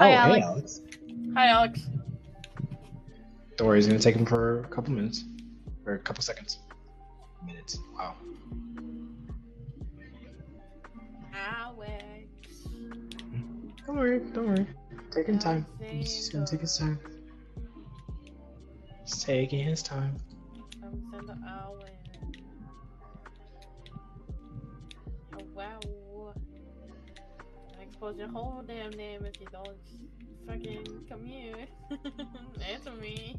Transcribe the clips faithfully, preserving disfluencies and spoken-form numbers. Hi, oh, Alex. Hey, Alex. Hi, Alex. Don't worry, it's gonna take him for a couple minutes, or a couple seconds. Minutes. Wow. Alex. Don't worry. Don't worry. Taking time. He's just gonna take his time. He's taking his time. Wow. I expose your whole damn name if you don't fucking come here. Answer me.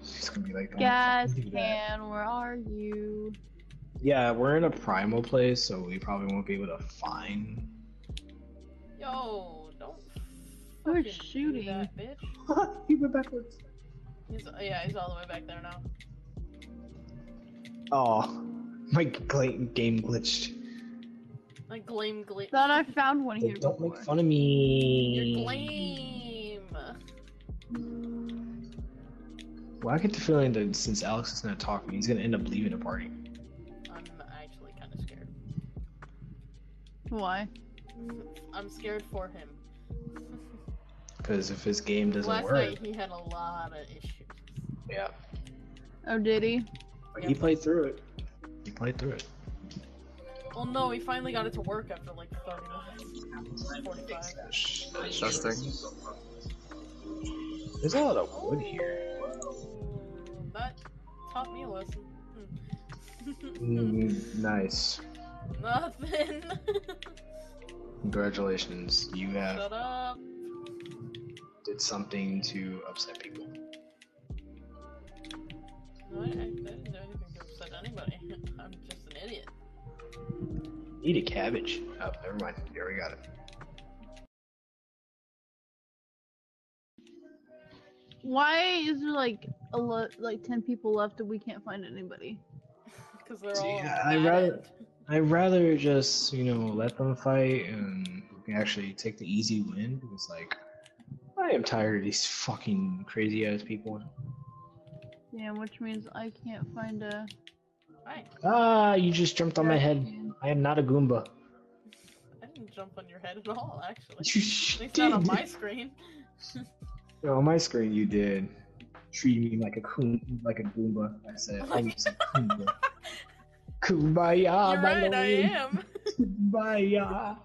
It's gonna be like that. Yes, Pan, where are you? Yeah, we're in a primal place, so we probably won't be able to find. Yo, don't. We're shooting do that, bitch. He went backwards. He's, yeah, he's all the way back there now. Oh, my game glitched. My glame glitched. Thought I found one here. They don't before. Make fun of me. Your glame. Well, I get the feeling that since Alex is gonna talk to me, he's gonna end up leaving the party. I'm actually kind of scared. Why? I'm scared for him. Because if his game doesn't Last work. Last night he had a lot of issues. Yeah. Oh, did he? But yeah. He played through it. He played through it. Well, no, he finally got it to work after like thirty minutes, forty-five. Disgusting. There's a lot of wood here. That taught me a lesson. mm, nice. Nothing. Congratulations, you have Shut up. Did something to upset people. No, I, I didn't do anything to upset anybody. I'm just an idiot. Eat a cabbage. Oh, never mind. Here, we got it. Why is there like a like ten people left and we can't find anybody? Because they're all. Yeah, I rather. I'd rather just, you know, let them fight and we can actually take the easy win because, like, I am tired of these fucking crazy ass people. Yeah, which means I can't find a. Hi. Ah, you just jumped on my head. I am not a Goomba. I didn't jump on your head at all, actually. You at least not on my screen. No, on my screen, you did. Treat me like a Goomba. Like a Goomba. I said, I was a Goomba. Kumbaya, You're my right, Lord. I am. Kumbaya.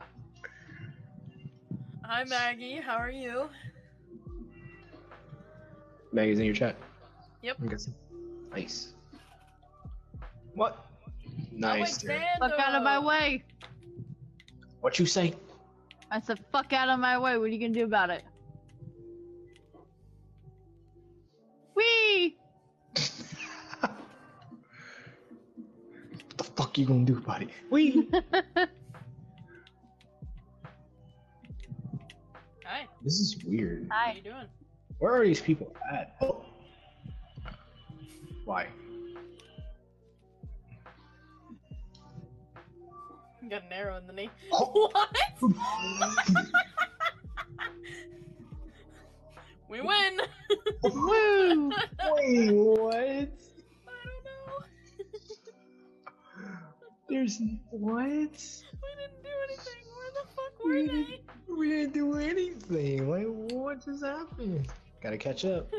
Hi, Maggie. How are you? Maggie's in your chat. Yep. I'm guessing. Nice. What? Nice. Dude. Fuck out of my way. What you say? I said, fuck out of my way. What are you gonna do about it? Wee. Fuck you gonna do about it? Wee! Hi. This is weird. Hi. How you doing? Where are these people at? Oh. Why? You got an arrow in the knee. Oh. What? We win! Woo! Wait, what? There's what? We didn't do anything. Where the fuck were we they? Did, we didn't do anything. Like, what just happened? Gotta catch up.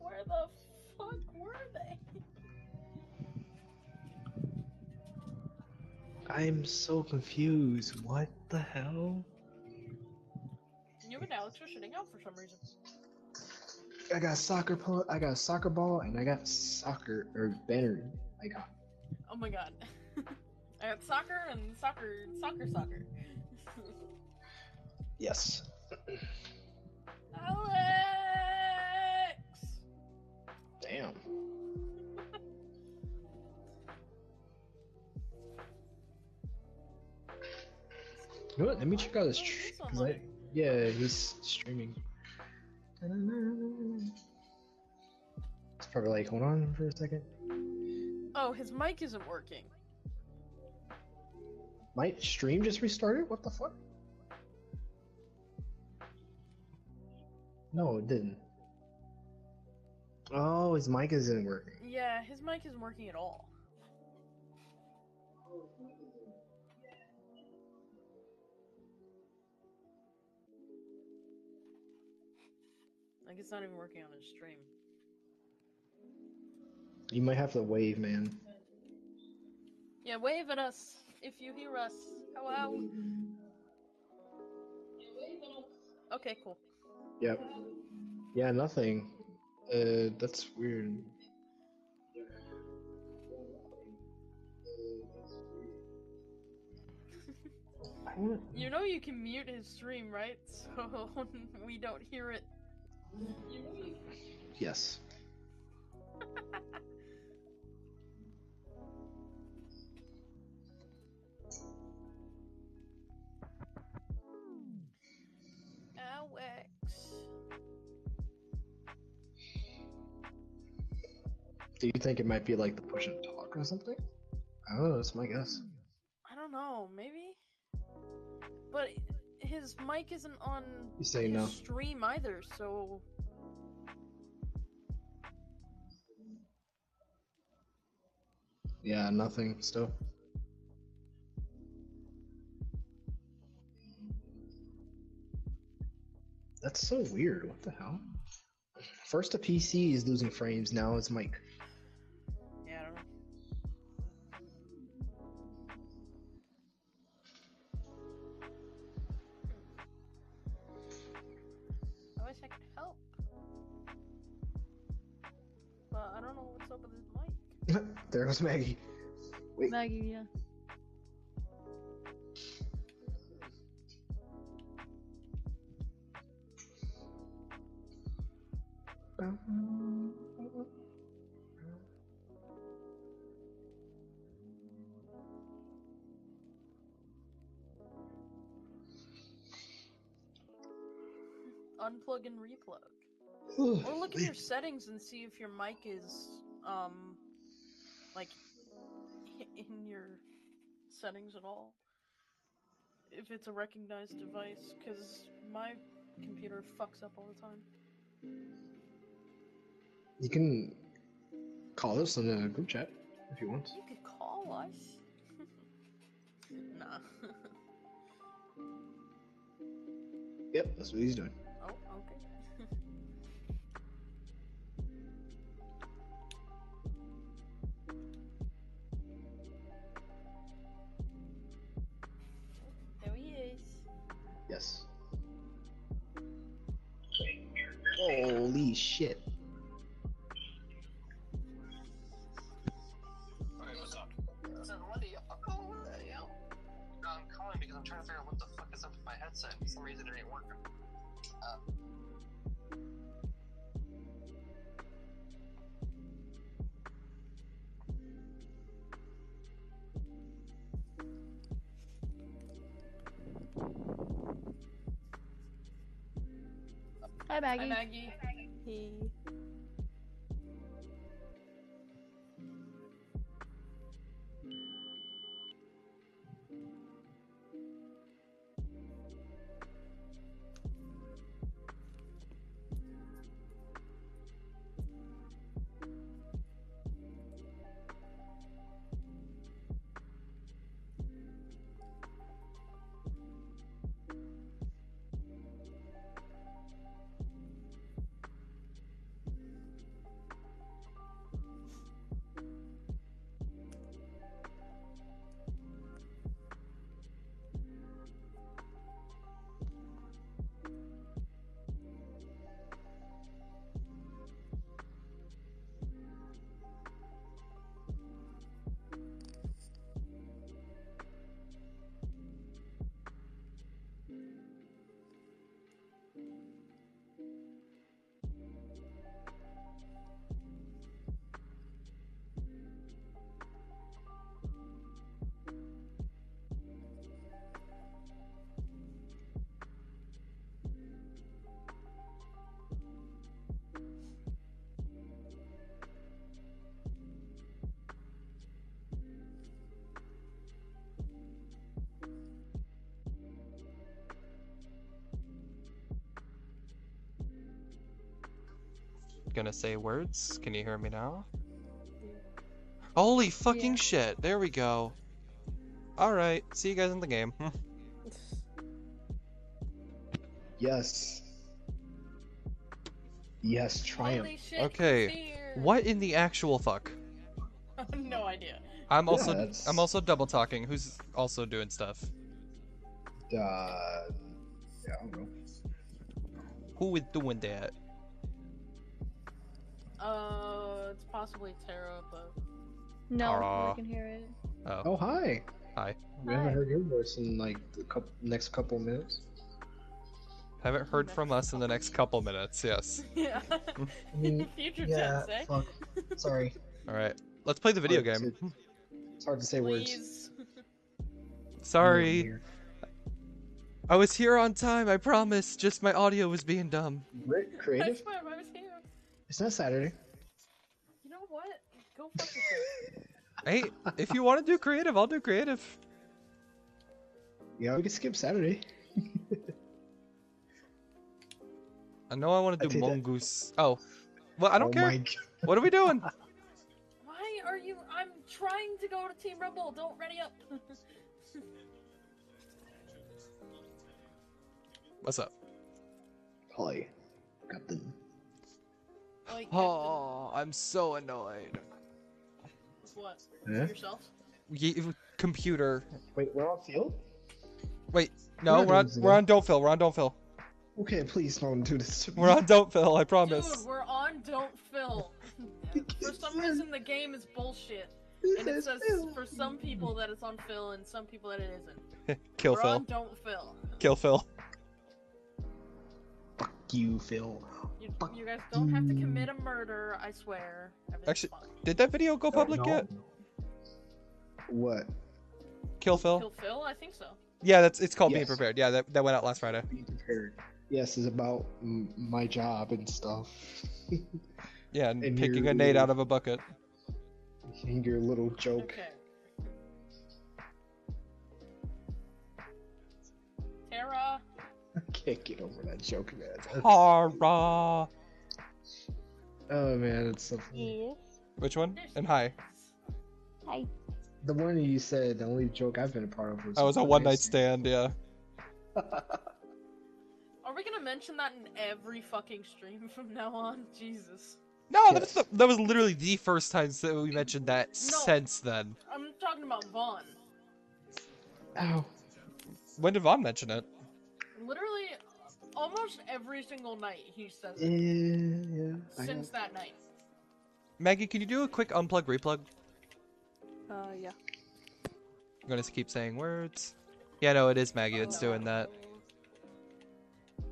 Where the fuck were they? I'm so confused. What the hell? You and Alex were shitting out for some reason. I got soccer. I got soccer ball, and I got soccer or banner icon. Oh my god. I got soccer and soccer, soccer, soccer. Yes. Alex! Damn. You know what? Let me check out this. Cause I, yeah, he's streaming. It's probably like, hold on for a second. Oh, his mic isn't working. My stream just restarted? What the fuck? No, it didn't. Oh, his mic isn't working. Yeah, his mic isn't working at all. Like, it's not even working on the stream. You might have to wave, man. Yeah, wave at us if you hear us. Hello. Okay, cool. Yep. Yeah, nothing. Uh, that's weird. You know you can mute his stream, right? So we don't hear it. Yes. Alex. Do you think it might be like the push and talk or something? I don't know, that's my guess. I don't know, maybe? But his mic isn't on his no. stream either, so... Yeah, nothing still. That's so weird, what the hell? First the P C is losing frames, now it's mic. Yeah, I don't know. I wish I could help. But I don't know what's up with this mic. There goes Maggie. Wait. Maggie, yeah. Unplug and replug. Ooh, or look at your settings and see if your mic is, um, like, in your settings at all. If it's a recognized device, because my computer fucks up all the time. You can call us in a group chat if you want. You could call us. Nah. Yep, that's what he's doing. Oh, okay. There he is. Yes. Holy shit. For some reason it ain't working. Uh, Hi, Maggie. Hi, Maggie. Hi, Maggie. Hey. Gonna say words. Can you hear me now? Yeah. Holy fucking yeah. shit. There we go. Alright. See you guys in the game. Yes. Yes, triumph. Shit, okay, fear. What in the actual fuck? No idea. I'm yeah, also that's... I'm also double talking. Who's also doing stuff? Uh, yeah, I don't know. Who is doing that? Uh, it's possibly Tara, but no, Tara. I can hear it. Oh, oh hi. Hi. We haven't heard your voice in like the couple, next couple minutes. Haven't heard from us in the next couple minutes, yes. Yeah. I mean, in the future yeah, tense, eh? Fuck. Sorry. Alright, let's play the video hard game. To, it's hard to say Please. words. Sorry. I was here on time, I promise. Just my audio was being dumb. Britt, creative? I swear, I was here. It's not Saturday. You know what? Go fuck yourself. Hey, if you want to do creative, I'll do creative. Yeah, we can skip Saturday. I know I want to do mongoose. That. Oh, well, I don't oh care. What are we doing? Why are you? I'm trying to go to Team Rumble. Don't ready up. What's up? Hi, Captain. Hi, Captain. Oh, I'm so annoyed. What? Yeah. Yourself? Ye computer. Wait, we're on field? Wait, no, we're on. We're on don't fill. We're on don't fill. Okay, please don't do this to me. We're on Don't Fill, I promise. Dude, we're on Don't Fill. Yeah. For some reason, the game is bullshit. And it says for some people that it's on Fill and some people that it isn't. Kill we're Phil. On Don't Fill. Kill Phil. Fuck you, Phil. You, you guys don't have to commit a murder, I swear. Everything's Actually, fine. Did that video go public yet? What? Kill Phil? Kill Phil? I think so. Yeah, that's it's called yes. Being Prepared. Yeah, that, that went out last Friday. Being Prepared. Yes, is about m my job and stuff. Yeah, and, and picking a little, nade out of a bucket. And your little joke. Okay. Tara! I can't get over that joke, man. Tara! Oh, man, it's something. Yes. Which one? And hi. Hi. The one you said, the only joke I've been a part of was... I was a one-night stand, yeah. Are we gonna mention that in every fucking stream from now on? Jesus. No, yes. that, was the, that was literally the first time that we mentioned that no, since then. I'm talking about Vaughn. Ow. When did Vaughn mention it? Literally, almost every single night he says it. Yeah, yeah. Since that night. Maggie, can you do a quick unplug, replug? Uh, yeah. I'm gonna keep saying words. Yeah, no, it is Maggie that's oh, no. doing that.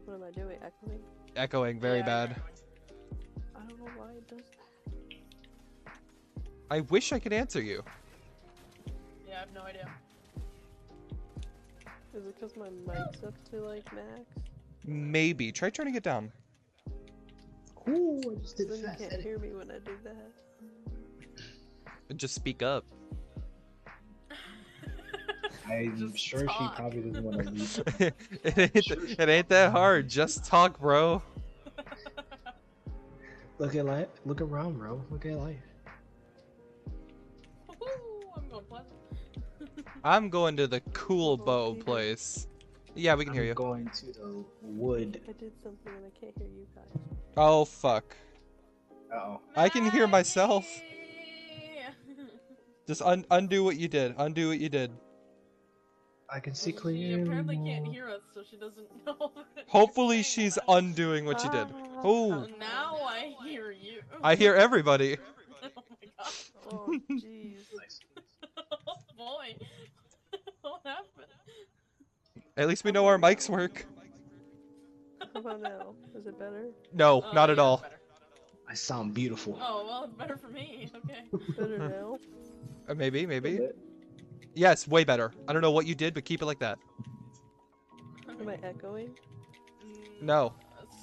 What am I doing? Echoing? Echoing, very yeah, bad. I don't know why it does that. I wish I could answer you. Yeah, I have no idea. Is it because my mic's up to, like, max? Maybe. Try turning it down. Ooh, I just did that. You can't edit. hear me when I do that. Just speak up. I'm just sure talk. She probably doesn't want to leave. it, ain't, sure it ain't that hard. Just talk, bro. Look at life. Look around, bro. Look at life. Ooh, I'm going pleasant. I'm going to the cool bow place. Yeah, we can I'm hear you. I'm going to the wood. I did something and I can't hear you guys. Oh fuck. Uh oh. I can hear myself. Just un undo what you did. Undo what you did. I can see clearly. She apparently can't hear us, so she doesn't know. Hopefully she's undoing what she did. Oh. Now I hear you. I hear everybody. Oh my god. Oh jeez. Oh boy. What happened? At least we know our mics work. How about now? Is it better? No, uh, not at yeah, all. Better. I sound beautiful. Oh well, it's better for me. Okay. Better now. Uh, maybe, maybe. Yes, way better. I don't know what you did, but keep it like that. Am I echoing? No.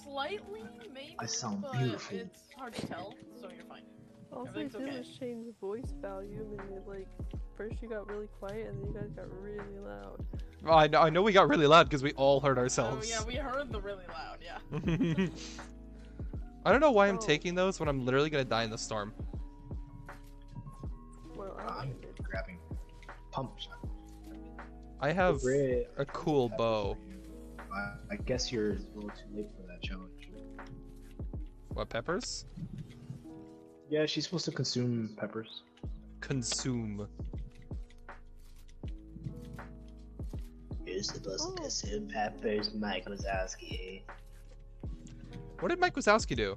Slightly, maybe. I sound beautiful. It's hard to tell, so you're fine. All I did was change voice volume, and it, like, first you got really quiet, and then you guys got really loud. Well, I know, I know we got really loud because we all heard ourselves. Oh yeah, we heard the really loud. Yeah. I don't know why I'm oh. taking those when I'm literally gonna die in the storm. Well, I'm grabbing. Pump shot. I have Great. a cool bow. I guess you're a little too late for that challenge. What, peppers? Yeah, she's supposed to consume peppers. Consume. You're supposed oh. to consume peppers, Mike Wazowski. What did Mike Wazowski do?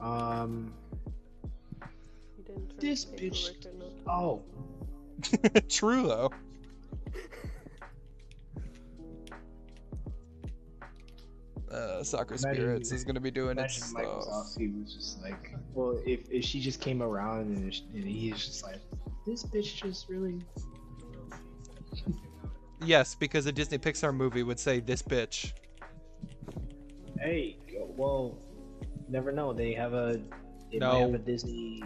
Um. Didn't this bitch. Oh. True though. Uh, Soccer imagine, Spirits is gonna be doing it. Michael Wazowski was just like, well, if, if she just came around and, she, and he's just like, this bitch just really. Yes, because a Disney Pixar movie would say this bitch. Hey, well, never know. They have a. They no. might have a Disney.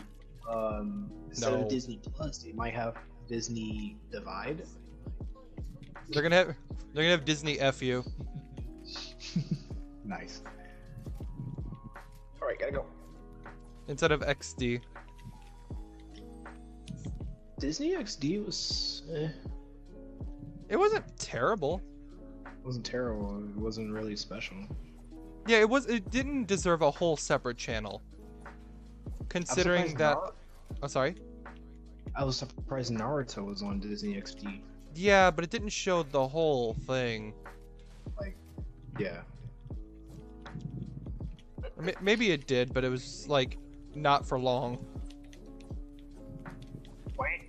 Um, instead no. of Disney Plus, they might have Disney Divide. They're gonna have. They're gonna have Disney F you. Nice. Alright, gotta go. Instead of X D. Disney X D was... Eh. It wasn't terrible. It wasn't terrible. It wasn't really special. Yeah, it was. It didn't deserve a whole separate channel. Considering that... Naruto... Oh, sorry? I was surprised Naruto was on Disney X D. Yeah, but it didn't show the whole thing. Like, yeah. Maybe it did, but it was like not for long. Quack.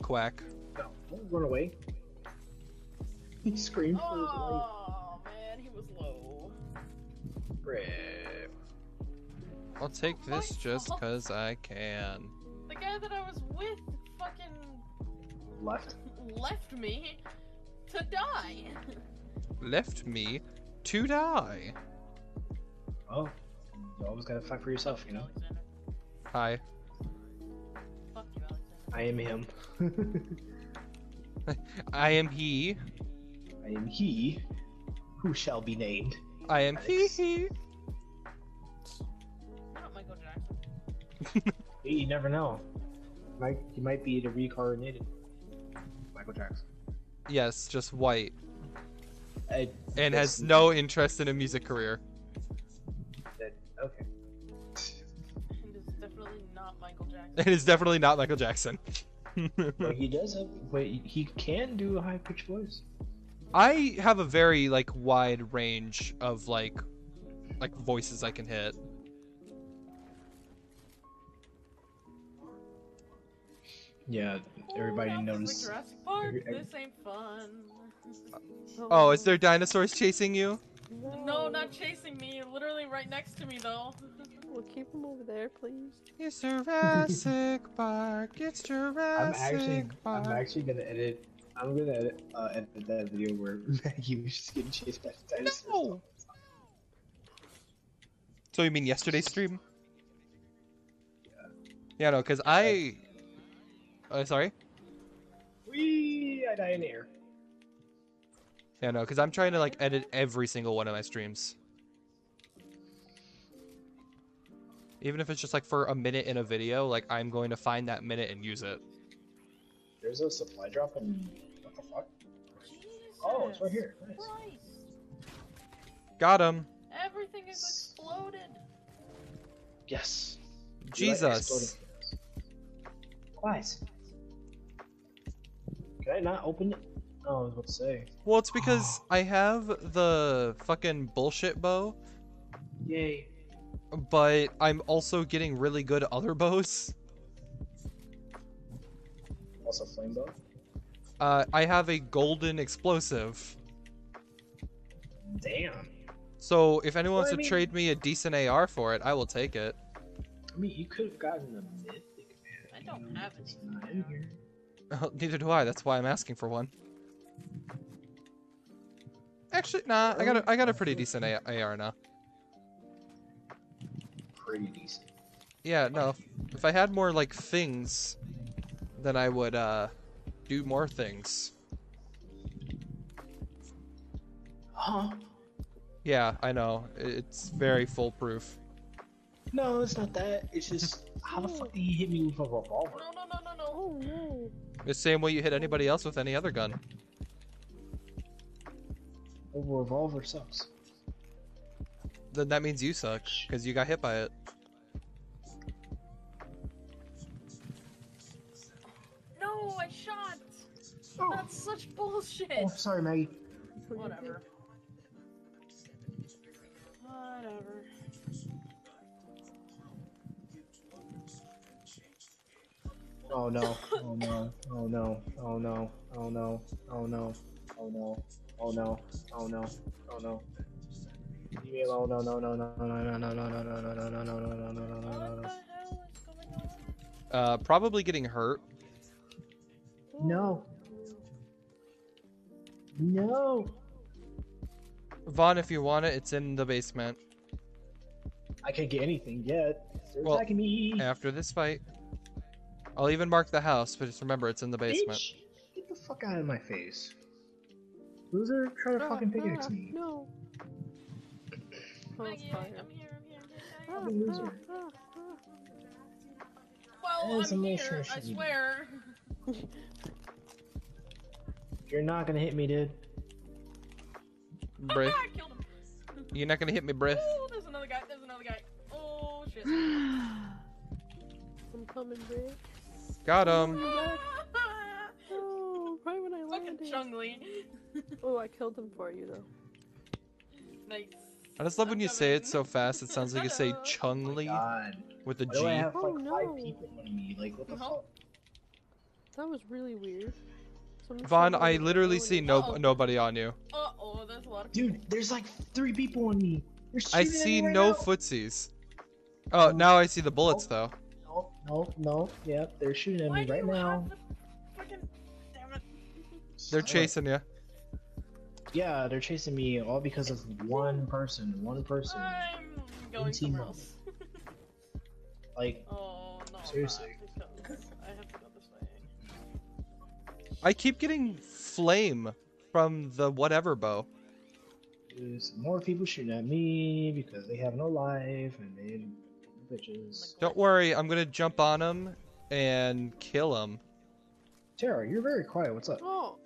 Quack. No, don't run away. He screamed for his life. Oh man, he was low. Rip. I'll take this just cause I can. The guy that I was with fucking left left me to die. Left me to die. Oh, you always gotta fight for yourself, you know? Hi. Fuck you, Alexander. I am him. I am he. I am he. Who shall be named? I am Alex. He he. Not Michael Jackson. You never know. You might, you might be the reincarnated Michael Jackson. Yes, just white. I, and has no interest in a music career. Okay. It is definitely not Michael Jackson. It is definitely not Michael Jackson. But he does have, but he can do a high-pitched voice. I have a very like wide range of like like voices I can hit. Yeah, everybody oh, knows. Jurassic Park. Every, every... This ain't fun. Oh, is there dinosaurs chasing you? No. No, not chasing me. You're literally right next to me, though. We'll keep him over there, please. It's Jurassic Park. It's Jurassic I'm actually, Park. I'm actually gonna edit. I'm gonna edit, uh, edit that video where Maggie was just getting chased by the dinosaurs. No. So you mean yesterday's stream? Yeah. Yeah, no, cause I. Oh, sorry. Wee! I die in the air. Yeah, no, because I'm trying to, like, edit every single one of my streams. Even if it's just, like, for a minute in a video, like, I'm going to find that minute and use it. There's a supply drop in... What the fuck? Jesus oh, it's right here. Nice. Christ. Got him. Everything is exploded. Yes. Jesus. Guys. Can I not open it? Oh, I was about to say. Well, it's because I have the fucking bullshit bow. Yay. But I'm also getting really good other bows. Also flame bow? Uh, I have a golden explosive. Damn. So if anyone well, wants I mean, to trade me a decent A R for it, I will take it. I mean, you could have gotten a mythic, man. I don't have it. Not in here. Oh, neither do I. That's why I'm asking for one. Actually, nah. I got a, I got a pretty decent A R now. Pretty decent. Yeah, no. If I had more like things, then I would uh do more things. Huh? Yeah, I know. It's very foolproof. No, it's not that. It's just how the fuck did he hit me with a revolver? No, no, no, no, no. Oh, no. The same way you hit anybody else with any other gun. A revolver sucks. Then that means you suck, because you got hit by it. No, I shot! Oh. That's such bullshit! Oh, sorry, Maggie. Whatever. Whatever. Oh no, oh no, oh no, oh no, oh no, oh no, oh no, oh no, oh no, oh no. Leave me alone, no, no, no, no, no, no, no, no, no, no, no, no, no, no, no, no, no, no, no, no. Uh, probably getting hurt. No. No. Vaughn, if you want it, it's in the basement. I can't get anything yet. They're attacking me. After this fight. I'll even mark the house, but just remember it's in the basement. Bitch, get the fuck out of my face. Loser, try to no, fucking pickaxe no, me. No. Oh, I'm here, I'm here, I'm here. I'm a loser. Well, I'm here, I swear. You're not gonna hit me, dude. Britt. You're not gonna hit me, Britt. Oh, there's another guy, there's another guy. Oh, shit. I'm coming, Britt. Got him. Oh, oh, right when I landed. Fucking Chungly. Oh, I killed him for you though. Nice. I just love I'm when you coming. Say it so fast. It sounds like you say Chungly oh with a Why G. Do I have, like, oh no! Five people on me? Like, what the uh-huh. fuck? That was really weird. Vaughn, I literally see no uh-oh. nobody on you. Uh oh, there's a lot of people. Dude, there's like three people on me. I see right no now. Footsies. Oh, oh, now I see the bullets oh. though. No, no, yeah, they're shooting at me right now. Freaking... Damn it. They're chasing you. Yeah, they're chasing me all because of one person, one person. I'm going somewhere else. Like, oh, no, seriously. I have to go this way. I keep getting flame from the whatever bow. There's more people shooting at me because they have no life and they... Bitches. Don't worry, I'm gonna jump on him and kill him. Tara, you're very quiet. What's up? Oh.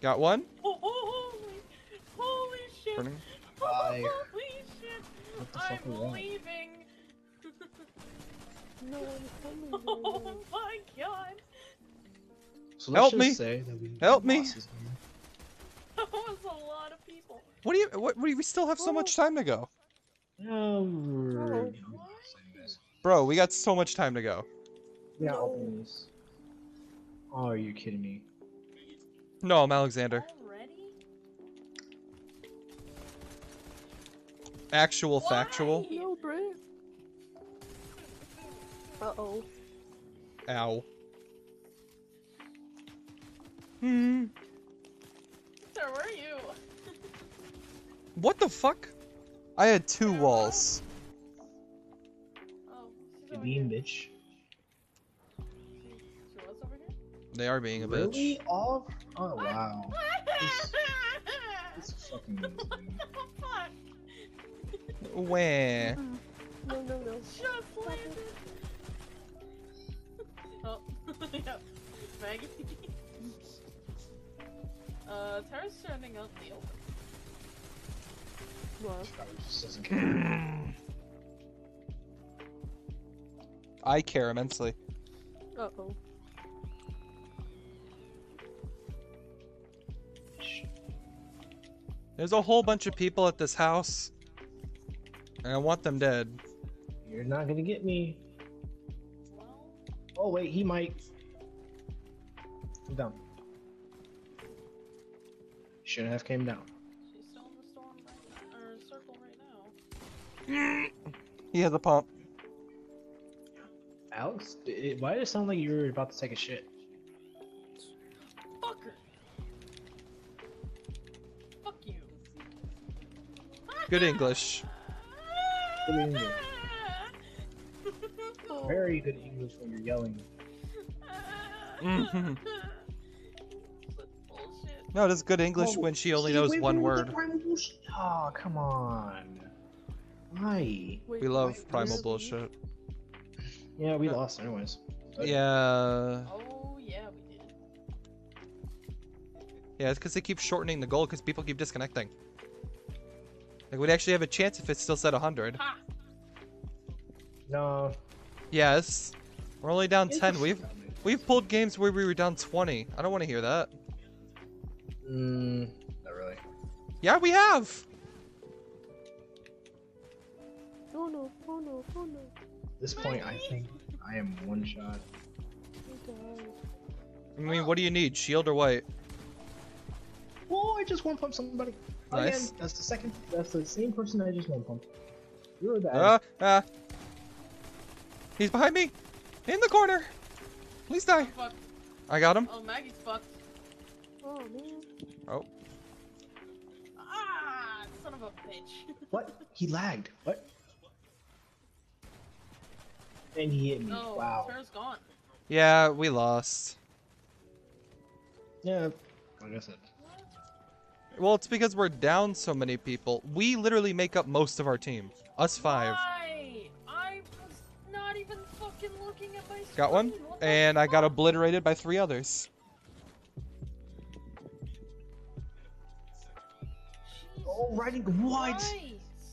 Got one? Oh, oh, holy, holy shit! Burning. Holy shit! What the fuck I'm leaving. No one's coming. Oh my god! So let's Help just me! Say that we Help me! Bosses, that was a lot of people. What do you? What? We still have so much time to go. No. Bro, we got so much time to go. Yeah. Open this. Oh, are you kidding me? No, I'm Alexander. Already? Actual Why? Factual. No, Britt. Uh oh. Ow. Hmm. Where were you? What the fuck? I had two yeah. walls. Oh, she's being bitch. She, she was over here? They are being a bitch. Really? All? Oh wow. This, this is fucking amazing. What the fuck? Where? No, no, no. Just landed. Oh, yeah. Maggie. Uh, Tara's standing out in the open. What? I care immensely. Uh oh. There's a whole bunch of people at this house, and I want them dead. You're not gonna get me. Well... Oh wait, he might. I'm dumb. Shouldn't have came down. She's still in the storm right now, or circle right now. He has a pump. Alex, it, why did it sound like you were about to take a shit? Fucker! Fuck you. Good English. Good English. Very good English when you're yelling. Mm-hmm. No, that's good English oh, when she only she knows wait, one wait, word. Oh, come on. Why? Wait, we love wait, primal bullshit. Yeah, we no. lost anyways. But... Yeah. Oh, yeah, we did. Yeah, it's because they keep shortening the goal because people keep disconnecting. Like, we'd actually have a chance if it still said one hundred. Ha! No. Yes. We're only down ten. We've we've pulled games where we were down twenty. I don't want to hear that. Mm, not really. Yeah, we have. Oh no! Oh no! Oh no! At this point, I think I am one shot. I mean, what do you need? Shield or white? Oh, I just one pump somebody. Nice. Again, that's the second. That's the same person I just one pumped. You're that. Ah, ah. He's behind me. In the corner! Please die! Oh, I got him. Oh, Maggie's fucked. Oh, man. Oh. Ah, son of a bitch. What? He lagged. What? And he hit me. Oh, wow. Tara's gone. Yeah, we lost. Yeah. Like I said. Well, it's because we're down so many people. We literally make up most of our team. Us five. Why? I was not even... looking at my screen. Got one, and I got obliterated by three others. Oh, riding what? Nice.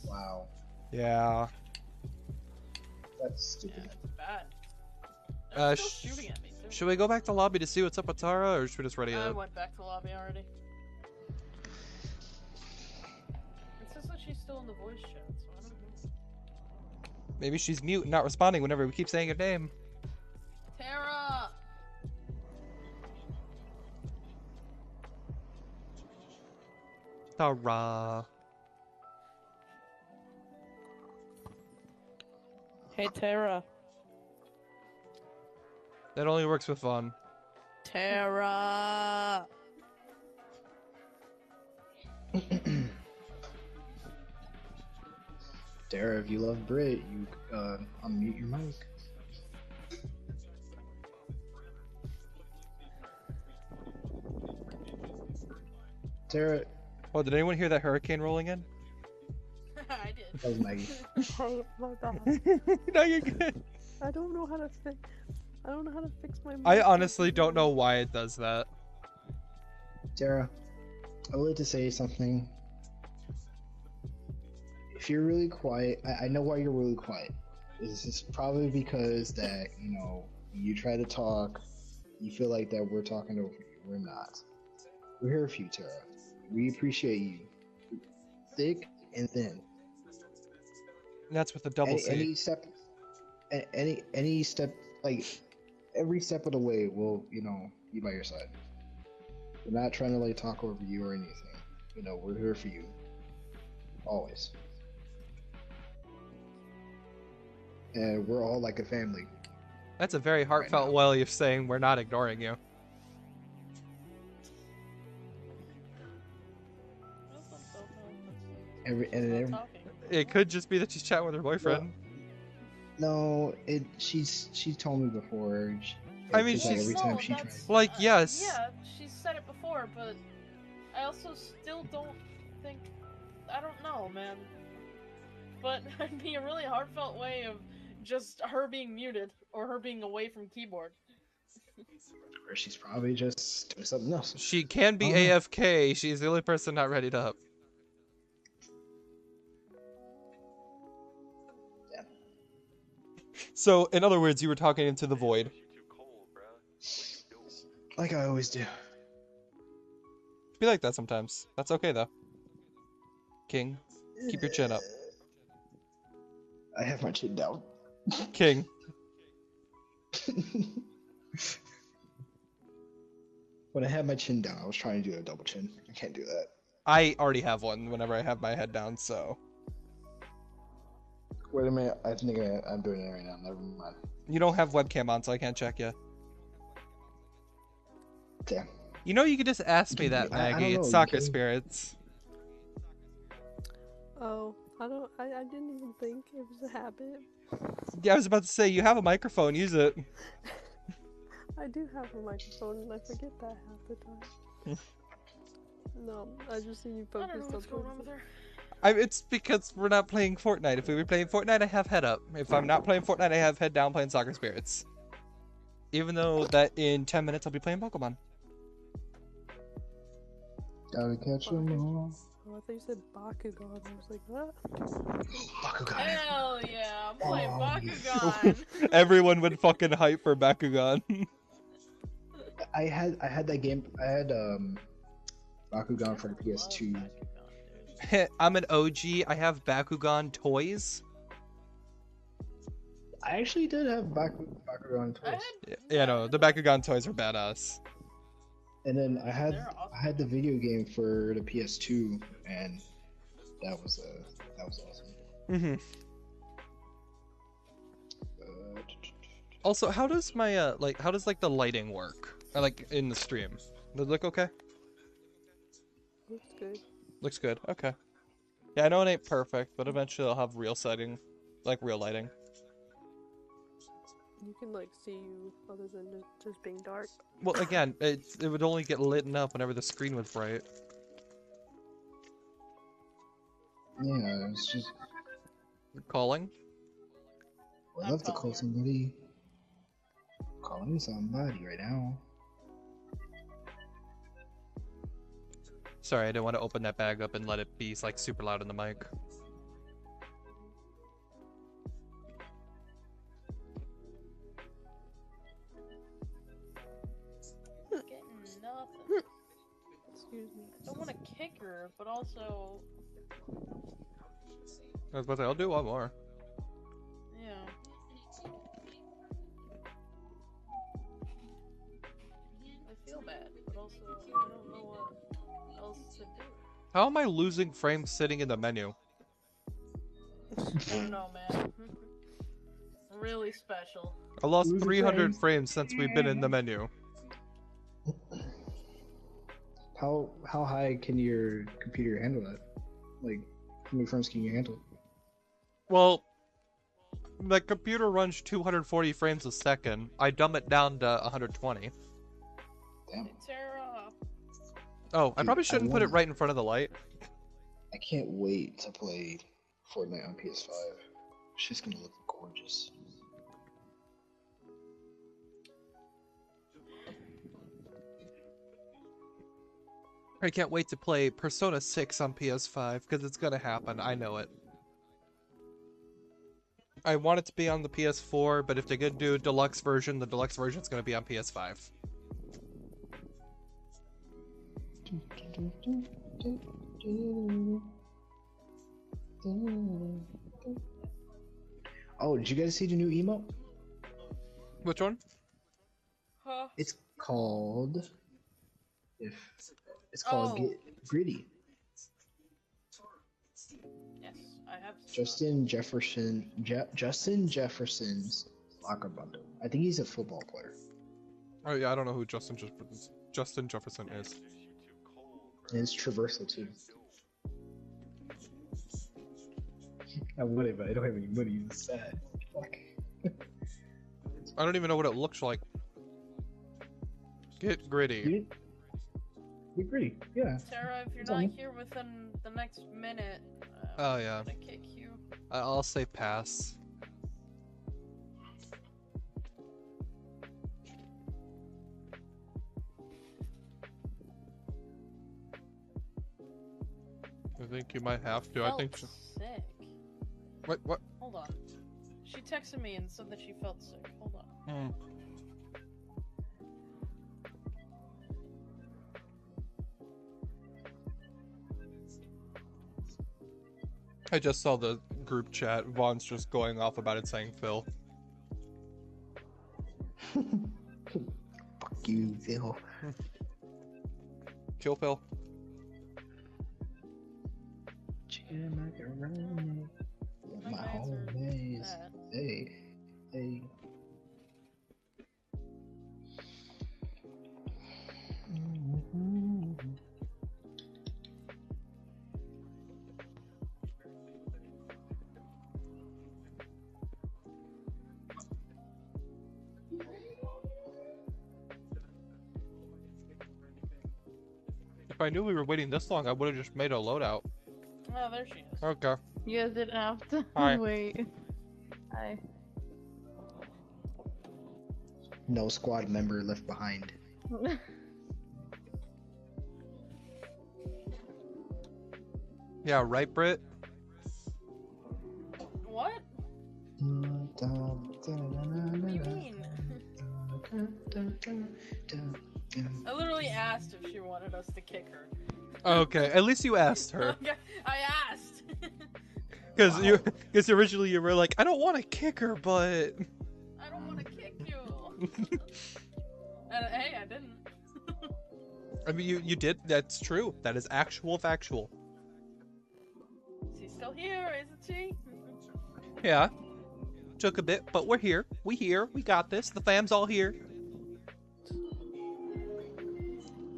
Wow. Yeah. That's stupid. Yeah, that's bad. Uh, sh shooting at me, should we go back to lobby to see what's up with Tara, or should we just ready I up? went back to lobby already. It says that she's still in the voice chat. Maybe she's mute and not responding whenever we keep saying her name. Tara! Tara. Hey, Tara. That only works with fun. Tara! Tara, if you love Britt, you uh, unmute your mic. Tara. Oh, did anyone hear that hurricane rolling in? I did. That was Maggie. Oh, my God. No, you're good. I don't know how to fix. I don't know how to fix my mic. I honestly don't know why it does that. Tara, I would like to say something. If you're really quiet, I, I know why you're really quiet. This is probably because that, you know, when you try to talk, you feel like that we're talking over you. We're not. We're here for you, Tara. We appreciate you. Thick and thin. And that's with the double C. Any step, any, any step, like, every step of the way will, you know, be by your side. We're not trying to, like, talk over you or anything. You know, we're here for you. Always. And we're all like a family. That's a very heartfelt right way of saying we're not ignoring you. Every, and every, it could just be that she's chatting with her boyfriend. Well, no, it. She's she told me before. She, I mean, she's like, every no, time she tries. Like uh, yes. Yeah, she said it before, but I also still don't think. I don't know, man. But it'd be a really heartfelt way of just her being muted or her being away from keyboard. Or she's probably just doing something else. She can be oh. A F K. She's the only person not ready to up. Yeah. So, in other words, you were talking into the void. Like I always do. Be like that sometimes. That's okay, though. King, keep your chin up. I have my chin down. King. When I had my chin down, I was trying to do a double chin. I can't do that. I already have one whenever I have my head down, so. Wait a minute. I think I, I'm doing it right now. Never mind. You don't have webcam on, so I can't check you. Damn. You know, you could just ask me that, Maggie. It's Soccer Spirits. Oh, I don't. I, I didn't even think it was a habit. Yeah, I was about to say you have a microphone. Use it. I do have a microphone, and I forget that half the time. No, I just see you focused on. I don't know what's going on with her. I, it's because we're not playing Fortnite. If we were playing Fortnite, I have head up. If I'm not playing Fortnite, I have head down playing Soccer Spirits. Even though that in ten minutes I'll be playing Pokemon. Gotta catch them all. Oh, I thought you said Bakugan. I was like, what? Bakugan. Hell yeah, I'm playing oh, Bakugan. Everyone would fucking hype for Bakugan. I had I had that game. I had um Bakugan for the P S two. Bakugan, I'm an O G. I have Bakugan toys. I actually did have Bakugan, Bakugan toys. Had, yeah, no, the Bakugan toys are badass. And then I had awesome. I had the video game for the P S two, and that was uh that was awesome. Mm-hmm. Uh, also, how does my uh like how does like the lighting work? Or like in the stream, does it look okay? Looks good. Looks good. Okay. Yeah, I know it ain't perfect, but eventually I'll have real setting, like real lighting. You can like see you other than it just being dark. Well, again, it it would only get lit up whenever the screen was bright. Yeah, it's just. You're calling. Well, I love to call somebody. I'm calling somebody right now. Sorry, I didn't want to open that bag up and let it be like super loud in the mic. Excuse me. I don't want to kick her, but also. I was about to say, I'll do one more. Yeah. I feel bad, but also I don't know what else to do. How am I losing frames sitting in the menu? I don't know, man. Really special. I lost Lose three hundred frames. frames since we've been in the menu. How how high can your computer handle that? Like, how many frames can you handle? Well, the computer runs two hundred forty frames a second. I dumb it down to one hundred twenty. Damn. Tara. Oh, dude, I probably shouldn't I put it right in front of the light. I can't wait to play Fortnite on P S five. She's gonna look gorgeous. I can't wait to play Persona six on P S five, because it's going to happen. I know it. I want it to be on the P S four, but if they're going to do a deluxe version, the deluxe version is going to be on P S five. Oh, did you guys see the new emote? Which one? Huh? It's called... If... It's called oh. Get Gritty. Yes, I have Justin Jefferson, Je Justin Jefferson's soccer bundle. I think he's a football player. Oh yeah, I don't know who Justin Je Justin Jefferson is. And it's traversal too. I want it, but I don't have any money. It's sad. Fuck. I don't even know what it looks like. Get Gritty. Get Get Gritty, yeah. Tara, if you're it's not on. here within the next minute, uh, oh yeah, I'm gonna kick you. I'll say pass. I think you might have to. Felt I think. She... Sick. What? What? Hold on. She texted me and said that she felt sick. Hold on. Mm. I just saw the group chat. Vaughn's just going off about it, saying Phil. Fuck you, Phil. Kill Phil. My always. Hey, hey. If I knew we were waiting this long, I would have just made a loadout. Oh, there she is. Okay. You guys didn't have to Hi. wait. Hi. No squad member left behind. Yeah, right, Britt? What? What do you mean? I literally asked if she wanted us to kick her. Okay, at least you asked her. I asked. Because wow. you, because originally you were like, I don't want to kick her, but... I don't want to kick you. And, hey, I didn't. I mean, you, you did. That's true. That is actual factual. She's still here, isn't she? Yeah. Took a bit, but we're here. We here. We got this. The fam's all here.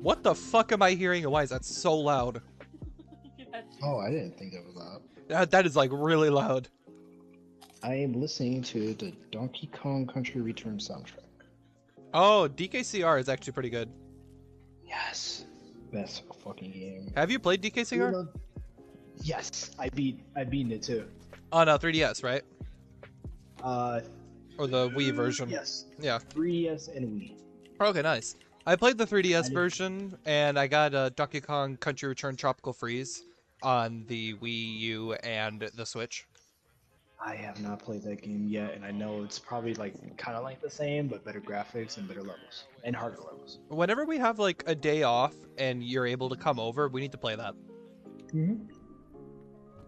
What the fuck am I hearing? And why is that so loud? Oh, I didn't think that was loud. That, that is like really loud. I am listening to the Donkey Kong Country Return soundtrack. Oh, D K C R is actually pretty good. Yes. Best fucking game. Have you played D K C R? Yes. I beat I beat it too. On uh, three D S, right? Uh, or the Wii version. Yes. Yeah. three D S and Wii. Okay, nice. I played the three D S version, and I got a Donkey Kong Country Return Tropical Freeze on the Wii U and the Switch. I have not played that game yet, and I know it's probably like kind of like the same, but better graphics and better levels and harder levels. Whenever we have like a day off and you're able to come over, we need to play that. Mm-hmm.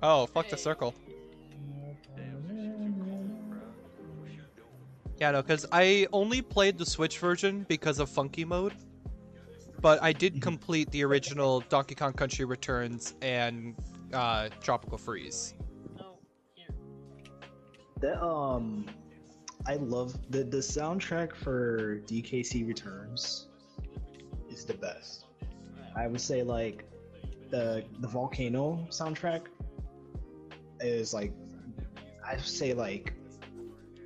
Oh, fuck hey. the circle. Yeah, no, because I only played the Switch version because of Funky Mode, but I did complete the original Donkey Kong Country Returns and uh, Tropical Freeze. That, um, I love the the soundtrack for D K C Returns is the best. I would say like the the Volcano soundtrack is like I would say like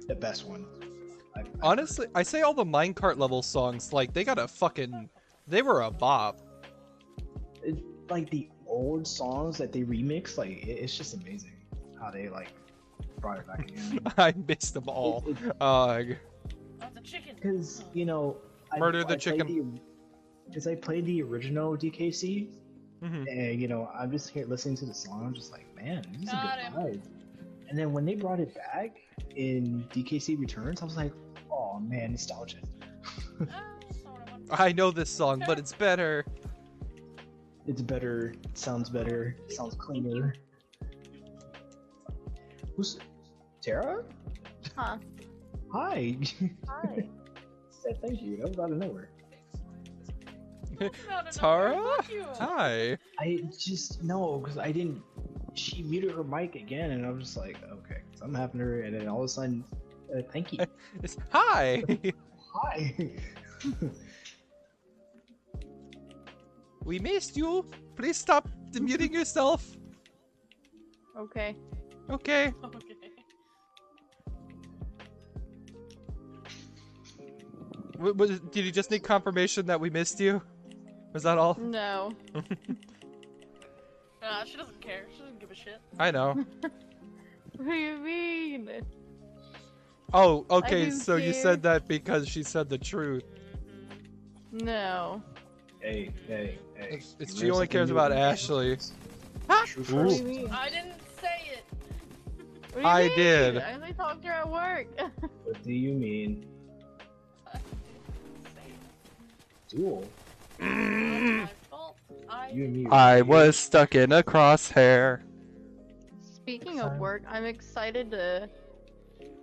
the best one. I, I Honestly, I say all the minecart level songs like they got a fucking they were a bop. It, like the old songs that they remix, like it, it's just amazing how they like. Brought it back again. I missed them all. uh, Cause you know, I, murder the I chicken. The, Cause I played the original D K C, mm-hmm. and you know, I'm just here listening to the song. I'm just like, man, this Got is a good him. vibe. And then when they brought it back in D K C Returns, I was like, oh man, nostalgia. I know this song, but it's better. It's better. It sounds better. It sounds cleaner. Who's Tara? Huh. Hi. Hi. Yeah, thank you. That was out of nowhere. Tara? Hi. I just no, because I didn't. She muted her mic again, and I'm just like, okay, something happened to her, and then all of a sudden, uh, thank you. It's, hi. Hi. We missed you. Please stop muting yourself. Okay. Okay. Okay. W was, did you just need confirmation that we missed you? Was that all? No. Nah, she doesn't care. She doesn't give a shit. I know. What do you mean? Oh, okay. So care. You said that because she said the truth. No. Hey, hey, hey. It's, it's, she only cares about Ashley. Huh? What do you mean? I didn't say it. What do you I mean? did. I only talked to her at work. What do you mean? Duel. Mm. You and me. I was stuck in a crosshair. Speaking of work, I'm excited to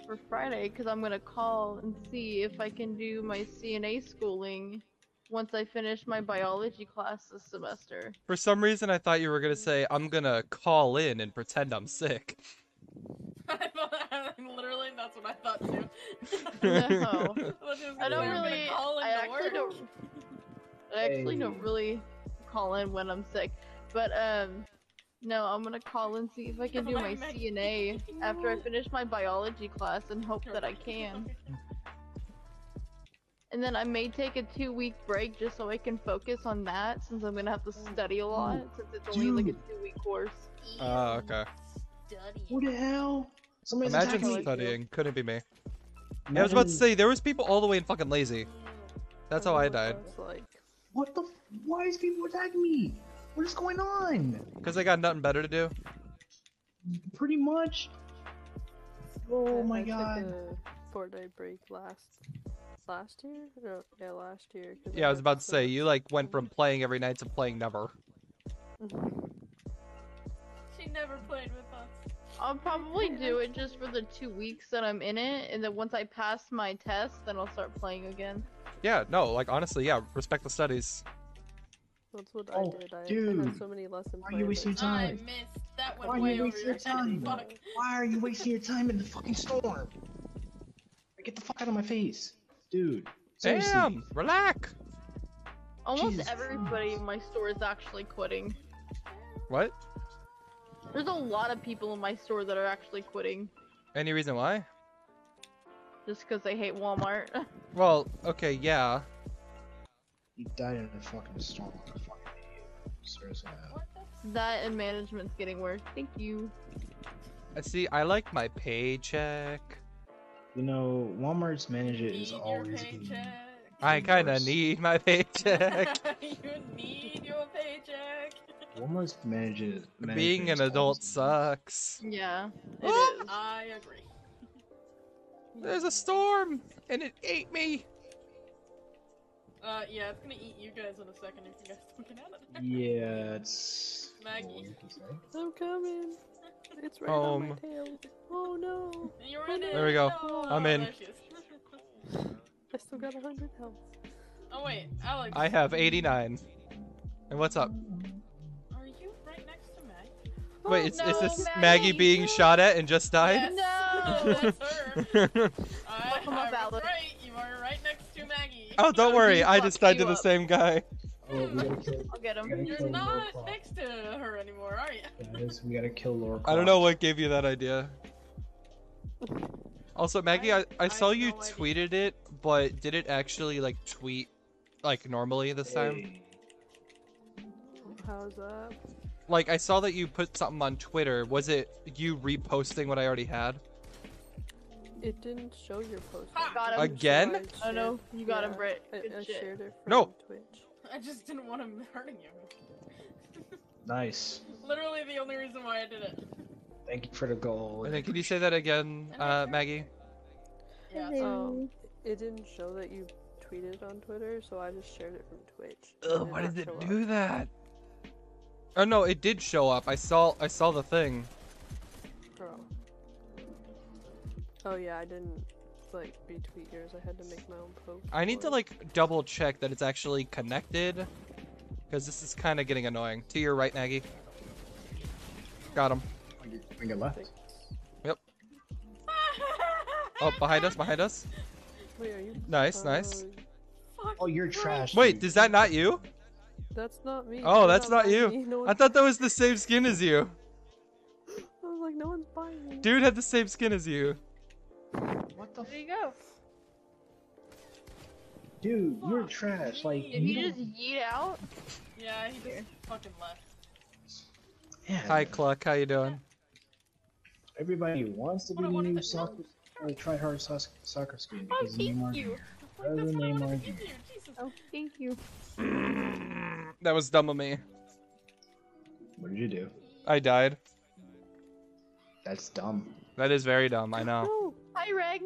for Friday because I'm gonna call and see if I can do my C N A schooling once I finish my biology class this semester. For some reason, I thought you were gonna say I'm gonna call in and pretend I'm sick. I thought, I mean, literally, that's what I thought too. No. I don't really. Call in I actually don't. I actually hey. don't really call in when I'm sick, but um, no, I'm gonna call and see if I can do my C N A after I finish my biology class and hope that I can. And then I may take a two-week break just so I can focus on that, since I'm gonna have to study a lot since it's only like a two-week course. Oh, uh, okay. Studying. Who the hell? Somebody's Imagine studying. You. Couldn't be me. Imagine... I was about to say, there was people all the way in fucking lazy. That's I how I died. Like... What the f- Why is people attacking me? What is going on? Because I got nothing better to do. Pretty much. Oh my god. Fortnite break last last year? No, yeah, last year. Yeah, I was about to say, you like went from playing every night to playing never. She never played with us. I'll probably do it just for the two weeks that I'm in it, and then once I pass my test, then I'll start playing again. Yeah, no, like honestly, yeah, respect the studies. That's what oh, I did. I, dude. I had so many lessons. Why are you wasting your time? I missed that one. Why way are you wasting your time? Why are you wasting your time in the fucking storm? Get the fuck out of my face, dude. Seriously. Damn, relax. Almost Jesus. Everybody in my store is actually quitting. What? There's a lot of people in my store that are actually quitting. Any reason why? Just because they hate Walmart. Well, okay, yeah. You died in a fucking storm. Like a fucking idiot. Seriously. That and management's getting worse. Thank you. I see. I like my paycheck. You know, Walmart's manager is always. I kind of need my paycheck. You need your paycheck. Walmart's manager. Being an adult sucks. Yeah, it is. I agree. There's a storm, and it ate me. Uh, yeah, it's gonna eat you guys in a second if you guys don't get out of there. Yeah, it's. Maggie. I'm coming. It's right Home. on my tail. Oh no! You're in it. There we go. No. I'm in. I still got one hundred health. Oh wait, Alex. I have eighty-nine. And what's up? Are you right next to Maggie? Oh, wait, it's, no, is this Maggie, Maggie being shot at and just died? Yes. No, that's her. uh, I was right. You are right next to Maggie. Oh, don't worry. I just died to the same guy. Oh, I'll get him. You're not Laura next to her anymore, are you? Guys, we gotta kill Laura. I don't know what gave you that idea. Also, Maggie, I, I, I saw I you no tweeted idea. it, but did it actually like tweet like normally this hey. time? How's that? Like, I saw that you put something on Twitter. Was it you reposting what I already had? It didn't show your post. Again? Sure I oh no, you got yeah, him, Britt. I, I shared it from no. Twitch. I just didn't want him hurting you. Nice. Literally the only reason why I did it. Thank you for the goal. And then can you say that again, uh, Maggie? Yeah. Um, it didn't show that you tweeted on Twitter, so I just shared it from Twitch. Ugh, why did it do that? Oh no, it did show up. I saw. I saw the thing. Girl. Oh yeah, I didn't. Like retweet yours, I had to make my own poke. I need to like double check that it's actually connected, because this is kind of getting annoying. To your right, Maggie. Got him. Bring it left. Yep. Oh, behind us, behind us. Wait, are you? Nice, uh, nice. Oh, you're trash. Wait, dude. Is that not you? That's not me. Oh, that's, that's not, not you. No one... I thought that was the same skin as you. I was like, no one's buying me. Dude had the same skin as you. What the? There you go. Dude, you're trash. Like did he just yeet out? Yeah, he just fucking left. Yeah. Hi, Cluck. How you doing? Everybody wants to be the new soccer or try hard soccer skin. Oh, thank you. Oh, thank you. That was dumb of me. What did you do? I died. That's dumb. That is very dumb. I know. Oh, hi, Rex.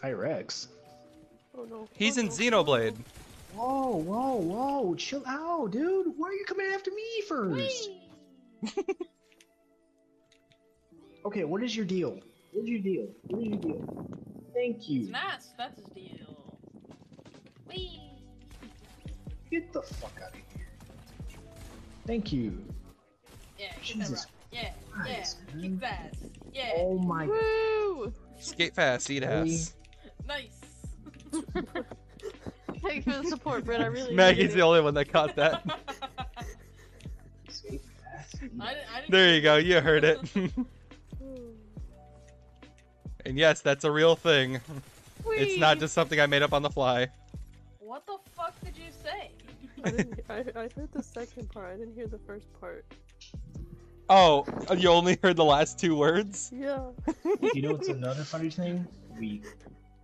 Hi, Rex. Oh, no. He's oh, in no. Xenoblade. Whoa, whoa, whoa! Chill out, dude. Why are you coming after me first? Okay, what is your deal? What is your deal? What is your deal? Thank you. That's that's his deal. Whee. Get the fuck out of here. Thank you. Yeah. Jesus. Yeah, nice, yeah, man. Kick fast, yeah. Oh my god. Skate fast, eat ass. Nice. Thanks for the support, Britt, I really Maggie's the only one that caught that. Skate fast. I didn't, I didn't there you go, you heard it. And yes, that's a real thing. Whee. It's not just something I made up on the fly. What the fuck did you say? I, didn't, I, I heard the second part, I didn't hear the first part. Oh, you only heard the last two words? Yeah. You know what's another funny thing? Weak.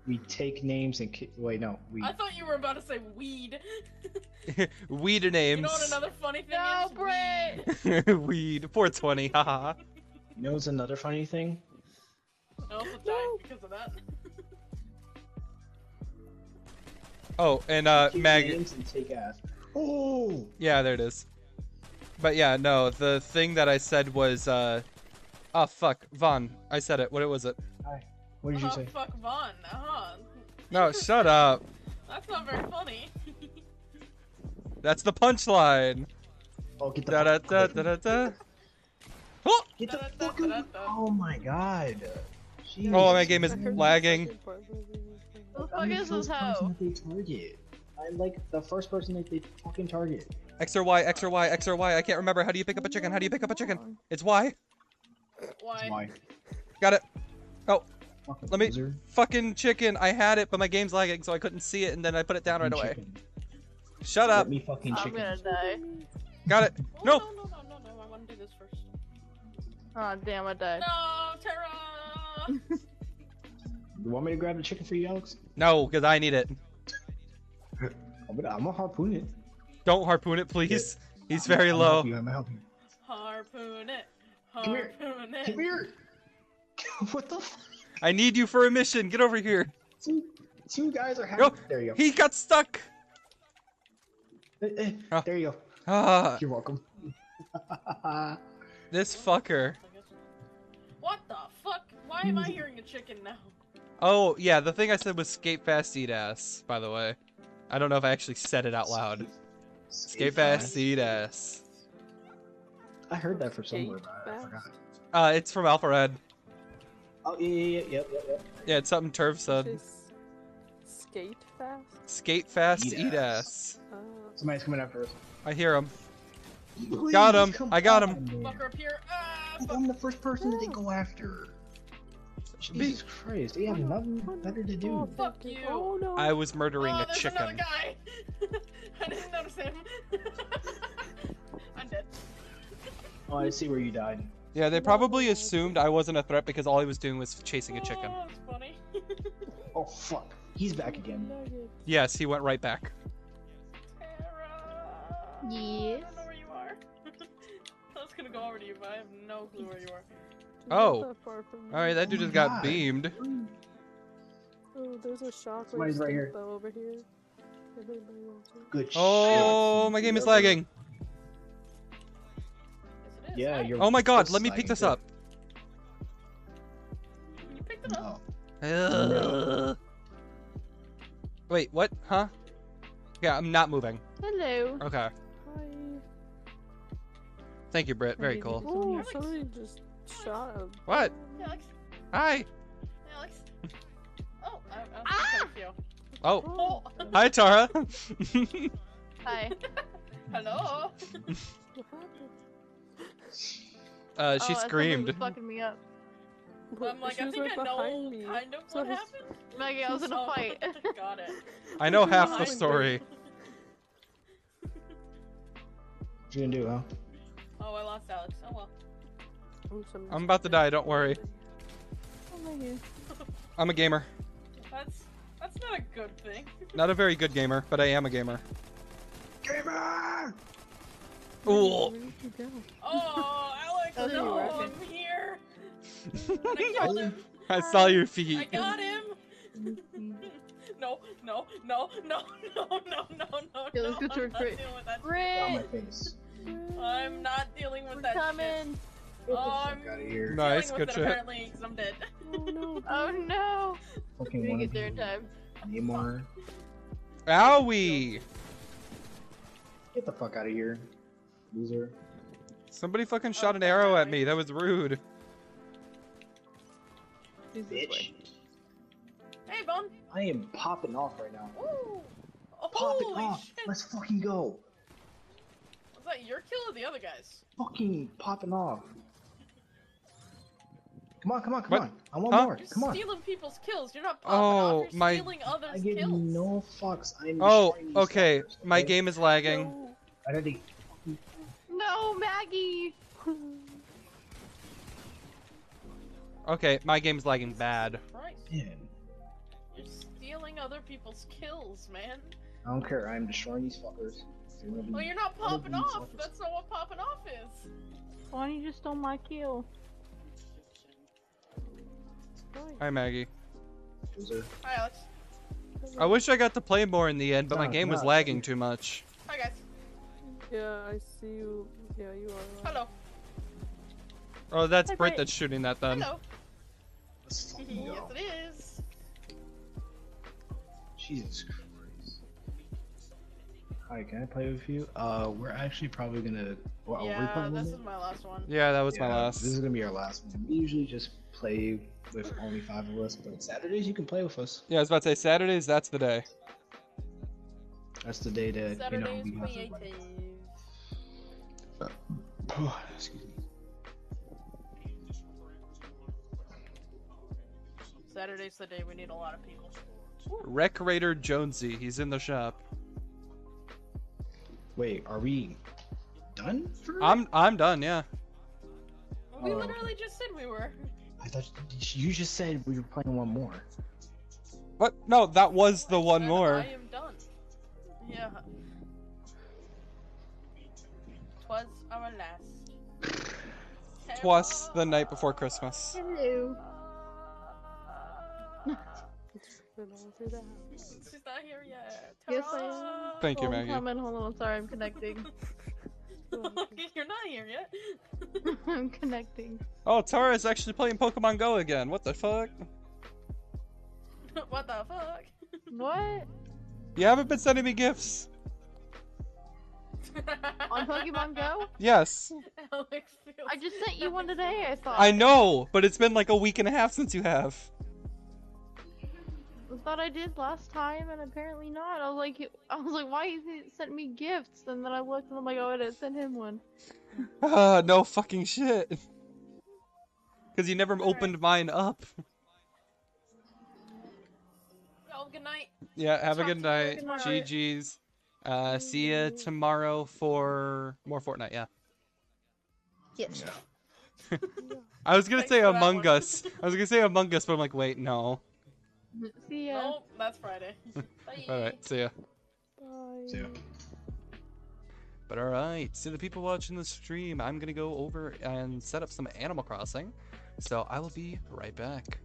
We take names and ki wait, no. We... I thought you were about to say weed. Weed names. You know what another funny thing no, is? Britt! Weed. four twenty, haha. You know what's another funny thing? I also died no. because of that. Oh, and uh, Maggie. And take ass. Oh! Yeah, there it is. But yeah, no, the thing that I said was, uh, oh fuck, Vaughn. I said it. What was it? Hi. What did you oh, say? Fuck Vaughn. Uh-huh. No, shut up. That's not very funny. That's the punchline. Oh, get the da da da da da da. Oh! Get the fucking... Oh my god. Jeez. Oh, my game is lagging. Who the fuck is this hoe? I'm like the first person that they fucking target. X or Y, X or Y, X or Y. I can't remember. How do you pick up a chicken? How do you pick up a chicken? It's Y. Y. Got it. Oh. Fucking Let me loser. Fucking chicken. I had it, but my game's lagging, so I couldn't see it, and then I put it down fucking right away. Chicken. Shut up. Let me fucking chicken. I'm gonna die. Got it. Oh, no. No, no, no, no, no. I want to do this first. Oh damn, I died. No, Tara. You want me to grab the chicken for you, Alex? No, because I need it. I'm gonna, I'm gonna harpoon it. Don't harpoon it, please. Yeah. He's I'm, very I'm low. I'm gonna help you. Harpoon it. Harpoon Come it. Come here. What the? F I need you for a mission. Get over here. Two, two guys are having. Oh, there you go. He got stuck. Eh, eh, oh. There you go. Ah. You're welcome. This fucker. What the fuck? Why am I hearing a chicken now? Oh yeah, the thing I said was skate fast, eat ass. By the way, I don't know if I actually said it out loud. Skate fast, eat ass. I heard that from somewhere, but I forgot. Uh, it's from Alpharad. Oh yeah, yeah, yeah, yeah, yeah. Yeah, it's something Turf said. Skate fast. Skate fast, eat, eat ass. ass. Uh, Somebody's coming after us. I hear him. Please, got him! I got him. Fucker up here. Ah, fuck. I'm the first person no. that they go after. Jesus Be Christ! They have nothing better to do. Oh, fuck you! Oh, no. I was murdering oh, a chicken. Another guy. I didn't notice him. I'm dead. Oh, I see where you died. Yeah, they probably assumed I wasn't a threat because all I was doing was chasing a chicken. Oh, that's funny. Oh, fuck. He's back again. Yes, he went right back. Tara! Yes? I don't know where you are. I was gonna go over to you, but I have no clue where you are. Oh. Alright, that dude just got beamed. Oh, there's a shock right here. Over here. Good shit. Oh, my game is lagging. Yeah, you're oh my god, let me pick this up. You picked it up. No. Uh, wait, what? Huh? Yeah, I'm not moving. Hello. Okay. Hi. Thank you, Britt. Very cool. Oh, somebody just shot him. What? Hey, Alex. Hi. Hey, Alex. Oh, I, I ah! you. Oh. oh. Hi, Tara. Hi. Hello. What happened? Uh, she oh, screamed. That's fucking me up. Well, I'm like, I think right I know me. kind of so what happened. Maggie, I was in a fight. Got it. I know half the story. What you gonna do, huh? Oh, I lost Alex. Oh well. I'm about to die. Don't worry. I'm a gamer. That's that's not a good thing. Not a very good gamer, but I am a gamer. Gamer. Ooh. Oh, Alex, oh, no, I'm here. I killed him. I saw your feet. I got him. No, no, no, no, no, no, no, no. Yeah, let's go to retreat. I'm not dealing with We're that coming. shit. I'm out of here. Nice, good shit. Apparently, because I'm dead. Oh no. Oh, no. Okay, we get there in time. Neymar. Owie. Get the fuck out of here. Loser. Somebody fucking shot oh, an arrow at me. That was rude. Bitch. Hey, Bum. I am popping off right now. Ooh. Oh, popping holy off. Shit. Let's fucking go. Was that your kill or the other guy's? Fucking popping off. Come on, come on, come what? on. I want huh? more. You're come on. You're stealing people's kills. You're not popping oh, off. You're my... stealing others' I give kills. No fucks. I'm oh, okay. Slackers, okay. My game is lagging. No. I don't think. No, Maggie! Okay, my game's lagging bad. Man. You're destroying other people's kills, man. I don't care, I'm destroying these fuckers. Well, you're not popping off! Fuckers. That's not what popping off is! Why don't you just stole my kill? Hi, Maggie. Hi, Alex. I wish I got to play more in the end, but no, my game no. was lagging too much. Hi, guys. Yeah, I see you. Yeah, you are. Hello. Oh, that's Hi, Britt, Britt that's shooting that then. Hello. Yes, it is. Jesus Christ. Hi, can I play with you? Uh, we're actually probably gonna. Well, yeah, this is my last one. Yeah, that was yeah, my last. This is gonna be our last one. We usually just play with only five of us, but Saturdays you can play with us. Yeah, I was about to say Saturdays. That's the day. That's the day that Saturdays, you know. We have to... oh, excuse me. Saturday's the day we need a lot of people. Recreator Jonesy, he's in the shop. Wait, are we done? For I'm I'm done. Yeah. Well, we uh, literally just said we were. I thought you just said we were playing one more. What? No, that was the I one more. I am done. Yeah. Twas our last. Twas the night before Christmas. Hello. She's not here yet. Tara! Yes, I am. Thank you, Maggie. Hold on, hold on. I'm sorry, I'm connecting. You're not here yet. I'm connecting. Oh, Tara is actually playing Pokemon Go again. What the fuck? What the fuck? What? You haven't been sending me gifts. On Pokemon Go? Yes. Alex feels I just sent you one today, I thought. I know, but it's been like a week and a half since you have. I thought I did last time, and apparently not. I was like, I was like, why he sent me gifts? And then I looked, and I'm like, oh, I didn't send him one. Ah, uh, no fucking shit. Because you never All opened right. mine up. Oh, good night. Yeah, have Talk a good night. Good night. G Gs. Uh, see ya tomorrow for more Fortnite. Yeah. Yes. Yeah. I was gonna Thanks say Among Us. I was gonna say Among Us, but I'm like, wait, no. See ya. Nope, that's Friday. Alright, see ya. Bye. See ya. But alright, so the people watching the stream, I'm gonna go over and set up some Animal Crossing. So I will be right back.